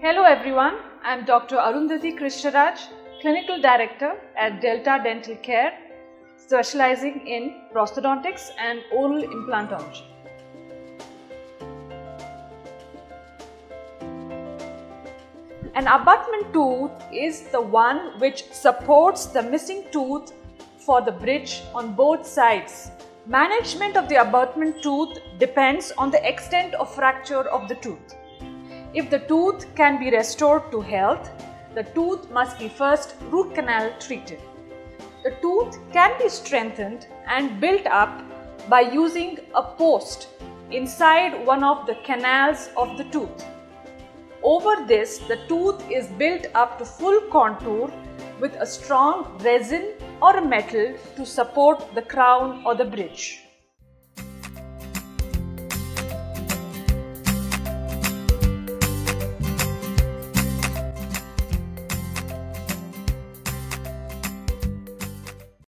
Hello everyone, I am Dr. Arundhati Krishnaraj, Clinical Director at Delta Dental Care, specializing in prosthodontics and oral implantology. An abutment tooth is the one which supports the missing tooth for the bridge on both sides. Management of the abutment tooth depends on the extent of fracture of the tooth. If the tooth can be restored to health, the tooth must be first root canal treated. The tooth can be strengthened and built up by using a post inside one of the canals of the tooth. Over this, the tooth is built up to full contour with a strong resin or a metal to support the crown or the bridge.